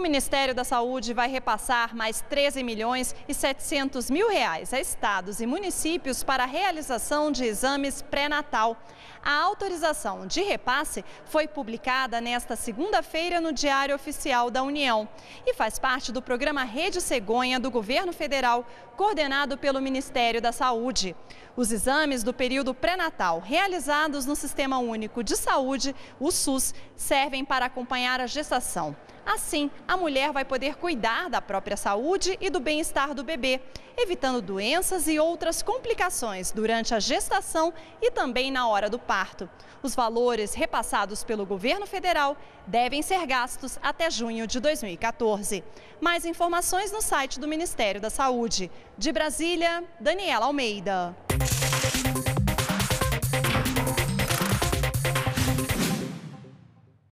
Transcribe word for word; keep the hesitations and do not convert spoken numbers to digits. O Ministério da Saúde vai repassar mais treze milhões e setecentos mil reais a estados e municípios para a realização de exames pré-natal. A autorização de repasse foi publicada nesta segunda-feira no Diário Oficial da União e faz parte do programa Rede Cegonha do Governo Federal, coordenado pelo Ministério da Saúde. Os exames do período pré-natal realizados no Sistema Único de Saúde, o SUS, servem para acompanhar a gestação. Assim, a mulher vai poder cuidar da própria saúde e do bem-estar do bebê, evitando doenças e outras complicações durante a gestação e também na hora do parto. Os valores repassados pelo governo federal devem ser gastos até junho de dois mil e quatorze. Mais informações no site do Ministério da Saúde. De Brasília, Daniela Almeida.